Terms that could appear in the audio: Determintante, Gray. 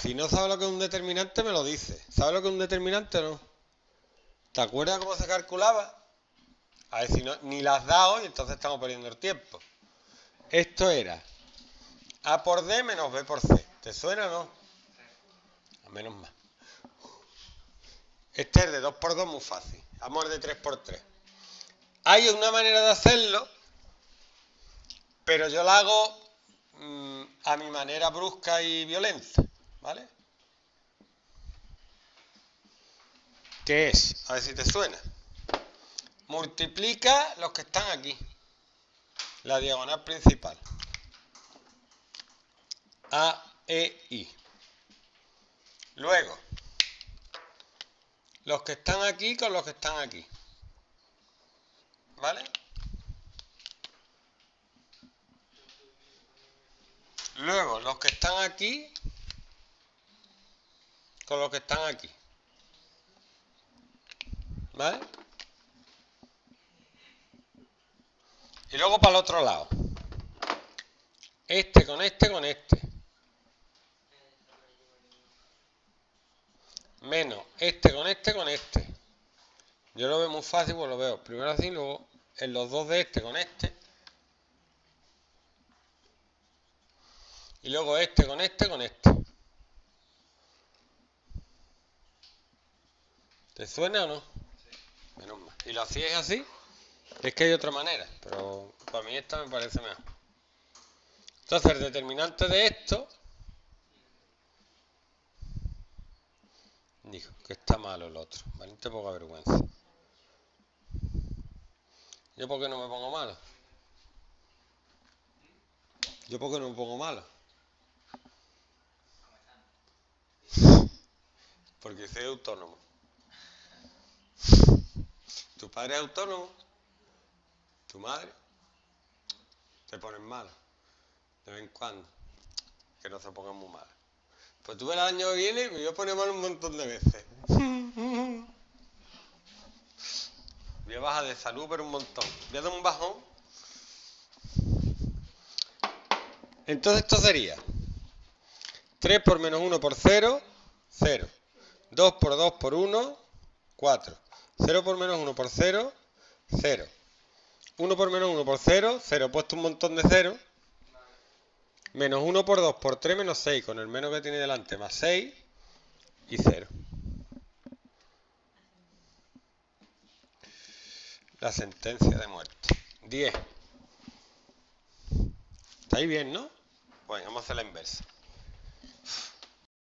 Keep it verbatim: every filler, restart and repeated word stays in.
Si no sabes lo que es un determinante, me lo dices. ¿Sabes lo que es un determinante o no? ¿Te acuerdas cómo se calculaba? A ver si no, ni las da hoy, entonces estamos perdiendo el tiempo. Esto era A por D menos B por C. ¿Te suena o no? A menos más. Este es de dos por dos, muy fácil. Vamos al de tres por tres. Hay una manera de hacerlo, pero yo la hago mmm, a mi manera brusca y violenta, ¿vale? ¿Qué es? A ver si te suena. Multiplica los que están aquí, la diagonal principal, A, E, I. Luego, los que están aquí con los que están aquí, ¿vale? Luego, los que están aquí con los que están aquí, ¿vale? Y luego para el otro lado. Este con este con este. Menos este con este con este. Yo lo veo muy fácil, pues lo veo primero así, luego en los dos de este con este. Y luego este con este con este. ¿Te suena o no? Menos mal. Y lo hacíais así. Es que hay otra manera, pero para mí esta me parece mejor. Entonces el determinante de esto, dijo que está malo el otro, ¿vale? Te poca vergüenza. ¿Yo por qué no me pongo malo? ¿Yo por qué no me pongo malo? Porque soy autónomo. ¿Tu padre es autónomo? Tu madre te ponen mala de vez en cuando, que no se pongan muy mala. Pues tú el año que viene y yo pone mal un montón de veces. Voy a bajar de salud, pero un montón. Voy a dar un bajón. Entonces esto sería tres por menos uno por cero, cero. dos por dos por uno, cuatro. cero por menos uno por cero, cero. uno por menos uno por cero, cero, he puesto un montón de cero. Menos uno por dos por tres, menos seis, con el menos que tiene delante, más seis y cero. La sentencia de muerte. diez. Está ahí bien, ¿no? Bueno, vamos a hacer la inversa.